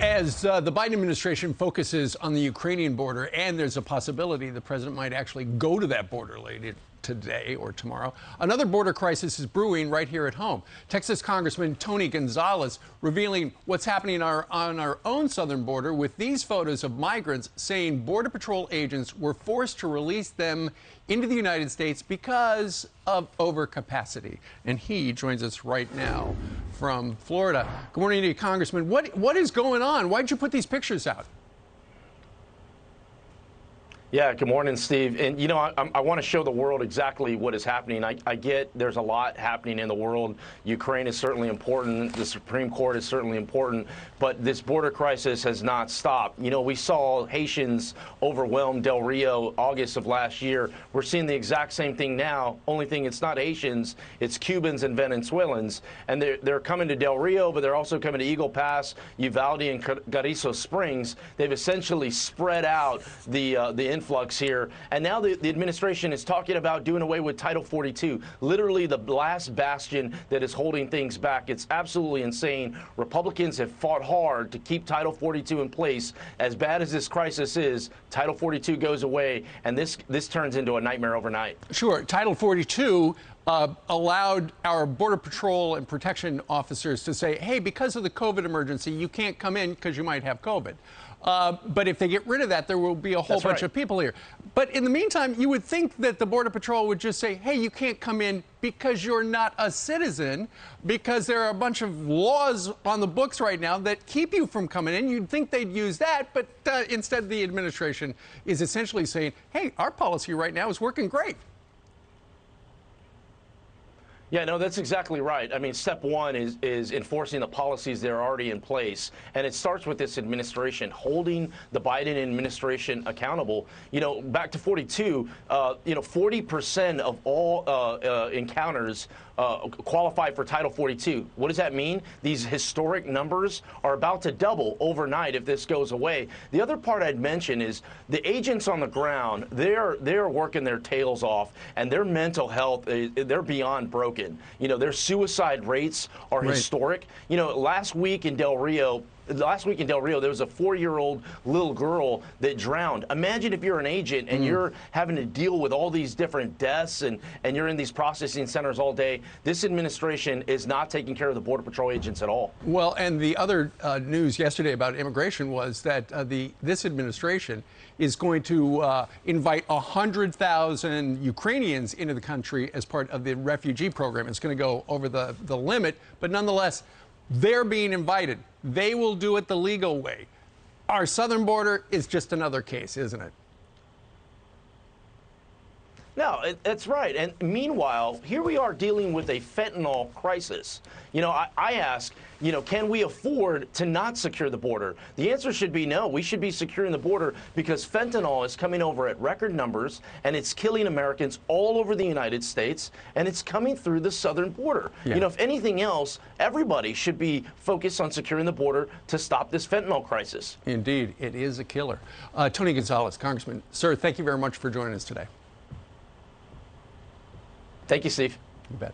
As the Biden administration focuses on the Ukrainian border, and there's a possibility the president might actually go to that border later today or tomorrow, another border crisis is brewing right here at home. Texas Congressman Tony Gonzalez revealing what's happening on our own southern border with these photos of migrants saying Border Patrol agents were forced to release them into the United States because of overcapacity. And he joins us right now from Florida. Good morning to you, Congressman. What is going on? Why'd you put these pictures out? Yeah, good morning, Steve. And, you know, I want to show the world exactly what is happening. I get there's a lot happening in the world. Ukraine is certainly important. The Supreme Court is certainly important. But this border crisis has not stopped. You know, we saw Haitians overwhelm Del Rio August of last year. We're seeing the exact same thing now. Only thing, it's not Haitians, it's Cubans and Venezuelans. And they're coming to Del Rio, but they're also coming to Eagle Pass, Uvalde, and Gariso Springs. They've essentially spread out the influx here, and now the administration is talking about doing away with Title 42, literally the last bastion that is holding things back. It's absolutely insane. Republicans have fought hard to keep Title 42 in place. As bad as this crisis is, Title 42 goes away, and this turns into a nightmare overnight. Sure. Title 42 allowed our Border Patrol and protection officers to say, hey, because of the COVID emergency, you can't come in because you might have COVID. But if they get rid of that, there will be a whole bunch of people here. But in the meantime, you would think that the Border Patrol would just say, hey, you can't come in because you're not a citizen, because there are a bunch of laws on the books right now that keep you from coming in. You'd think they'd use that, but instead the administration is essentially saying, hey, our policy right now is working great. Yeah, no, that's exactly right. I mean, step one is enforcing the policies that are already in place. And it starts with this administration, holding the Biden administration accountable. You know, back to 42, you know, 40% of all encounters qualify for Title 42. What does that mean? These historic numbers are about to double overnight if this goes away. The other part I'd mention is the agents on the ground, they're working their tails off, and their mental health, they're beyond broken. You know, their suicide rates are historic. You know, last week in Del Rio, there was a 4-year-old little girl that drowned. Imagine if you're an agent and you're having to deal with all these different deaths and you're in these processing centers all day. This administration is not taking care of the Border Patrol agents at all. Well, and the other news yesterday about immigration was that this administration is going to invite 100,000 Ukrainians into the country as part of the refugee program. It's going to go over the limit, but nonetheless, they're being invited. They will do it the legal way. Our southern border is just another case, isn't it? No, that's right. And meanwhile, here we are dealing with a fentanyl crisis. You know, I ask, you know, can we afford to not secure the border? The answer should be no. We should be securing the border because fentanyl is coming over at record numbers, and it's killing Americans all over the United States, and it's coming through the southern border. Yeah. You know, if anything else, everybody should be focused on securing the border to stop this fentanyl crisis. Indeed, it is a killer. Tony Gonzalez, Congressman, sir, thank you very much for joining us today. Thank you, Steve. You bet.